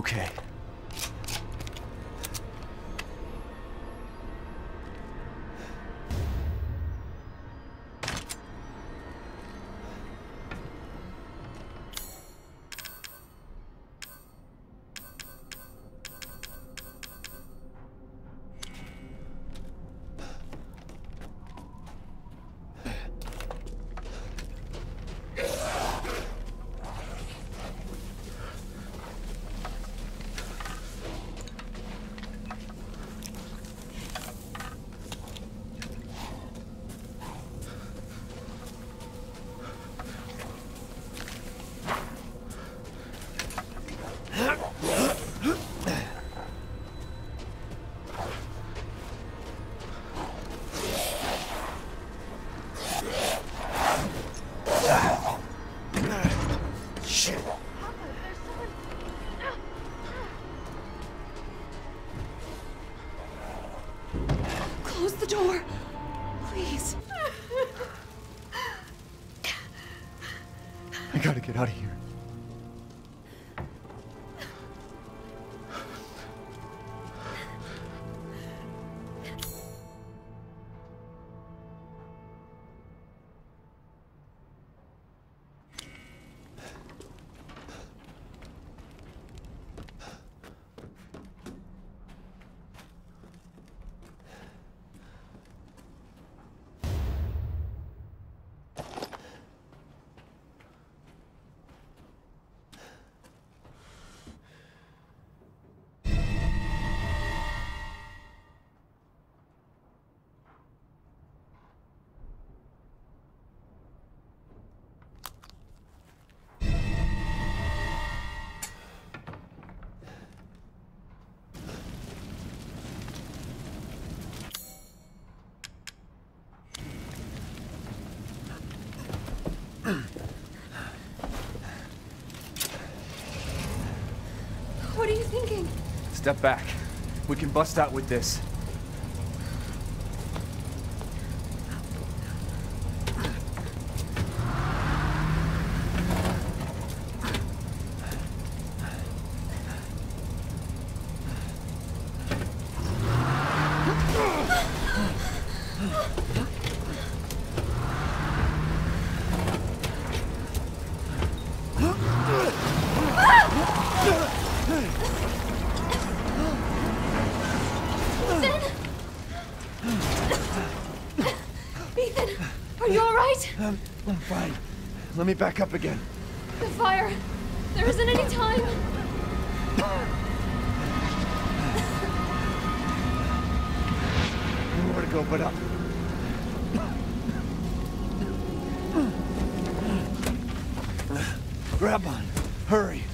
Okay. Out of here. What are you thinking? Step back. We can bust out with this. I'm fine. Let me back up again. The fire. There isn't any time. Nowhere to go but up. Grab on. Hurry.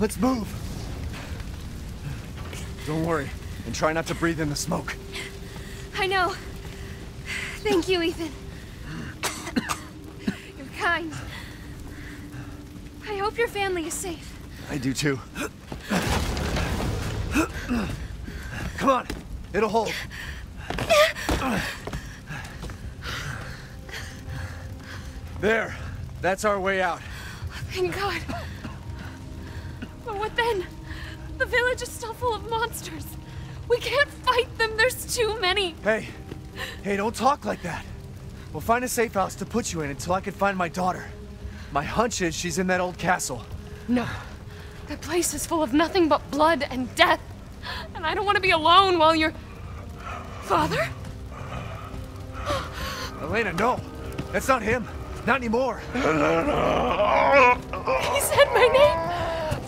Let's move. Don't worry. And try not to breathe in the smoke. I know. Thank you, Ethan. You're kind. I hope your family is safe. I do too. Come on, it'll hold. There, that's our way out. Thank God. But what then? The village is still full of monsters. We can't fight them, there's too many! Hey, don't talk like that! We'll find a safe house to put you in until I can find my daughter. My hunch is she's in that old castle. No. That place is full of nothing but blood and death. And I don't want to be alone while you're... Father? Elena, no! That's not him! Not anymore! Elena! He said my name!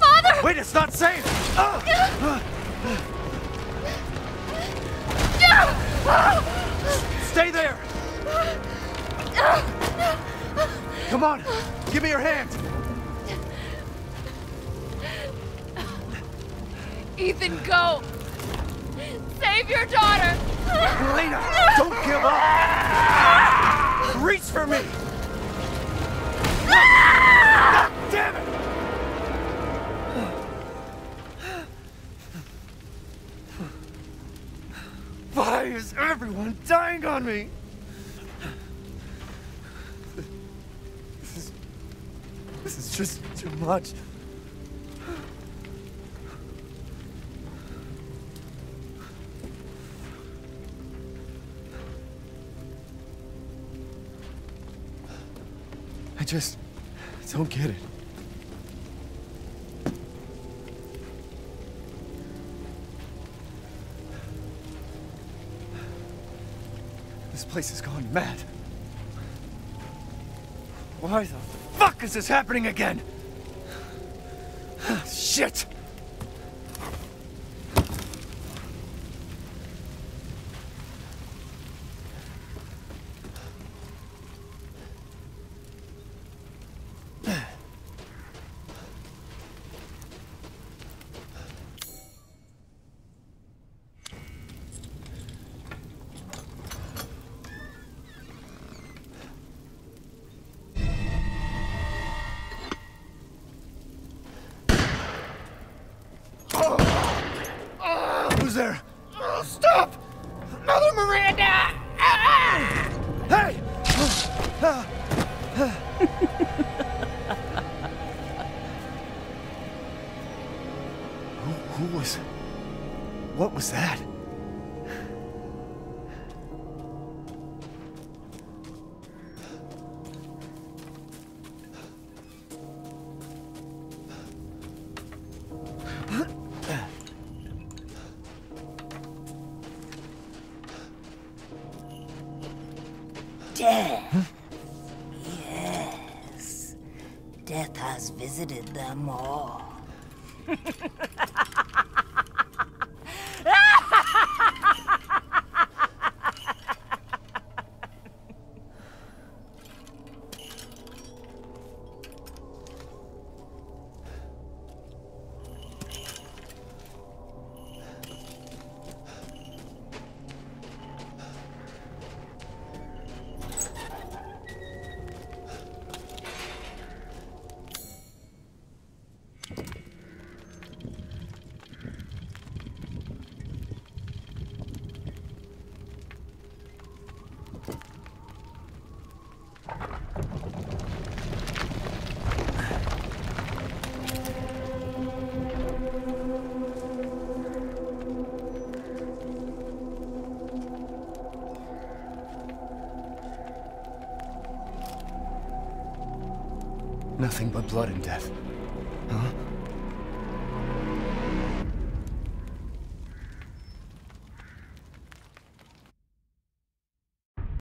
Father! Wait, it's not safe! Stay there! Come on, give me your hand! Ethan, go! Save your daughter! Elena, don't give up! Reach for me! God damn it! Why is everyone dying on me? This is just too much. I just don't get it. This place is going mad. Why the fuck is this happening again? Shit! There. Stop! Mother Miranda! Ah! Hey! What was that? Death. Huh? Yes. Death has visited them all. Nothing but blood and death, huh?